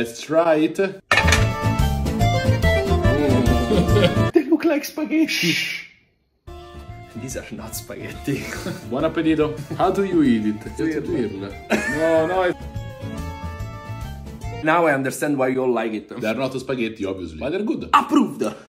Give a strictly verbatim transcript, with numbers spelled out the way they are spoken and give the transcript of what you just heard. Let's try it. Mm. They look like spaghetti. Shh. These are not spaghetti. Buon appetito. How do you eat it? Twirl. No, no. It's... Now I understand why you all like it. They're not spaghetti, obviously. But they're good. Approved.